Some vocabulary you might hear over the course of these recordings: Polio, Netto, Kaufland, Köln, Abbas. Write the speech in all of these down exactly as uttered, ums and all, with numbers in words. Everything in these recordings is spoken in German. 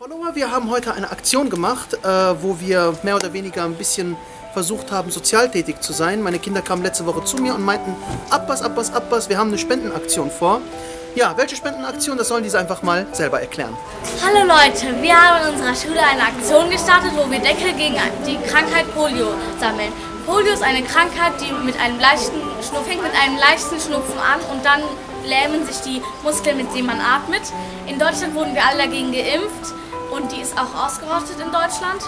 Follower, wir haben heute eine Aktion gemacht, äh, wo wir mehr oder weniger ein bisschen versucht haben, sozial tätig zu sein. Meine Kinder kamen letzte Woche zu mir und meinten, Abbas, Abbas, Abbas, wir haben eine Spendenaktion vor. Ja, welche Spendenaktion, das sollen die einfach mal selber erklären. Hallo Leute, wir haben in unserer Schule eine Aktion gestartet, wo wir Deckel gegen die Krankheit Polio sammeln. Polio ist eine Krankheit, die mit einem leichten Schnupfen, fängt mit einem leichten Schnupfen an und dann lähmen sich die Muskeln, mit denen man atmet. In Deutschland wurden wir alle dagegen geimpft. Und die ist auch ausgerottet in Deutschland.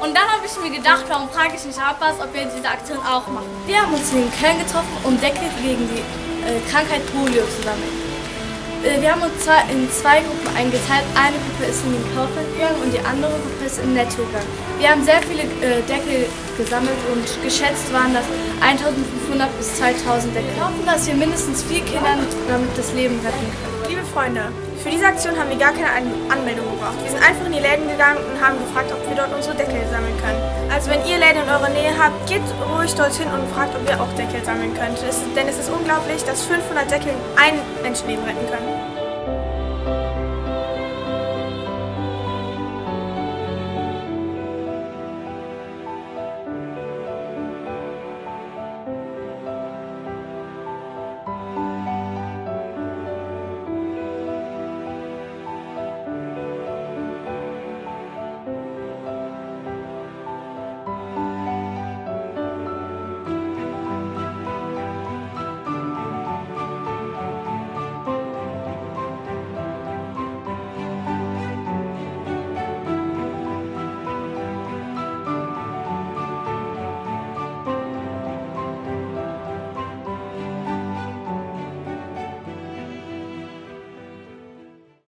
Und dann habe ich mir gedacht, warum frage ich nicht Abbas, ob wir diese Aktion auch machen. Wir haben uns in Köln getroffen, um Deckel gegen die äh, Krankheit Polio zu sammeln. Äh, wir haben uns zwar in zwei Gruppen eingeteilt. Eine Gruppe ist in den Kaufland gegangen und die andere Gruppe ist in Netto gegangen. Wir haben sehr viele äh, Deckel gesammelt und geschätzt waren das eintausendfünfhundert bis zweitausend Deckel. Wir hoffen, dass wir mindestens vier Kindern damit das Leben retten können. Liebe Freunde, für diese Aktion haben wir gar keine Anmeldung gebraucht. Wir sind einfach in die Läden gegangen und haben gefragt, ob wir dort unsere Deckel sammeln können. Also wenn ihr Läden in eurer Nähe habt, geht ruhig dorthin und fragt, ob ihr auch Deckel sammeln könnt. Denn es ist unglaublich, dass fünfhundert Deckel ein Menschenleben retten können.